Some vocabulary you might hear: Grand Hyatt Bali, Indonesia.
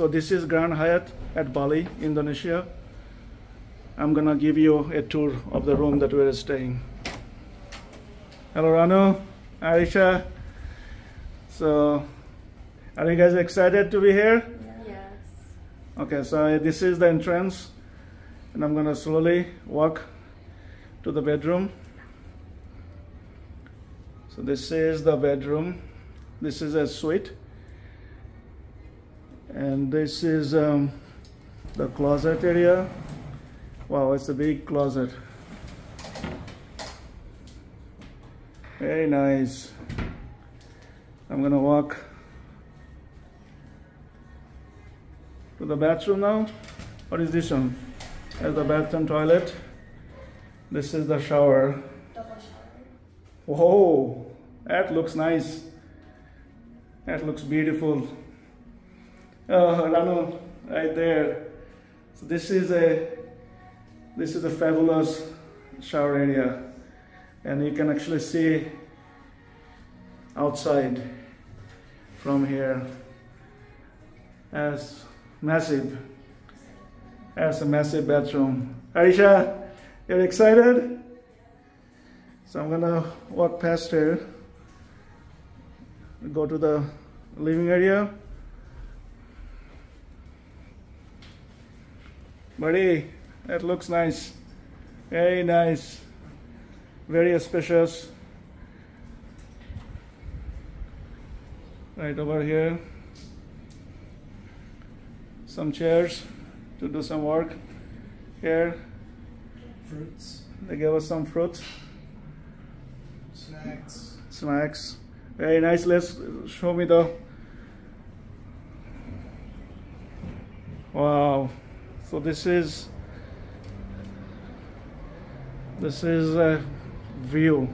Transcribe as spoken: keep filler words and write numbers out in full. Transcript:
So this is Grand Hyatt at Bali, Indonesia. I'm gonna give you a tour of the room that we're staying. Hello Rano, Aisha. So are you guys excited to be here? Yes. Okay, so this is the entrance and I'm gonna slowly walk to the bedroom. So this is the bedroom. This is a suite. And this is um, the closet area. Wow, it's a big closet. Very nice. I'm gonna walk to the bathroom now. What is this one? That's the bathroom toilet. This is the shower. Double shower. Whoa, that looks nice. That looks beautiful. Oh, Rano, right there. So this is a this is a fabulous shower area, and you can actually see outside from here. As massive, as a massive bathroom. Aisha, you're excited? So I'm gonna walk past here. Go to the living area. Buddy, that looks nice. Very nice. Very spacious. Right over here. Some chairs to do some work. Here. Fruits. They gave us some fruits. Snacks. Snacks. Very nice. Let's show me the. Wow. So this is, this is a view.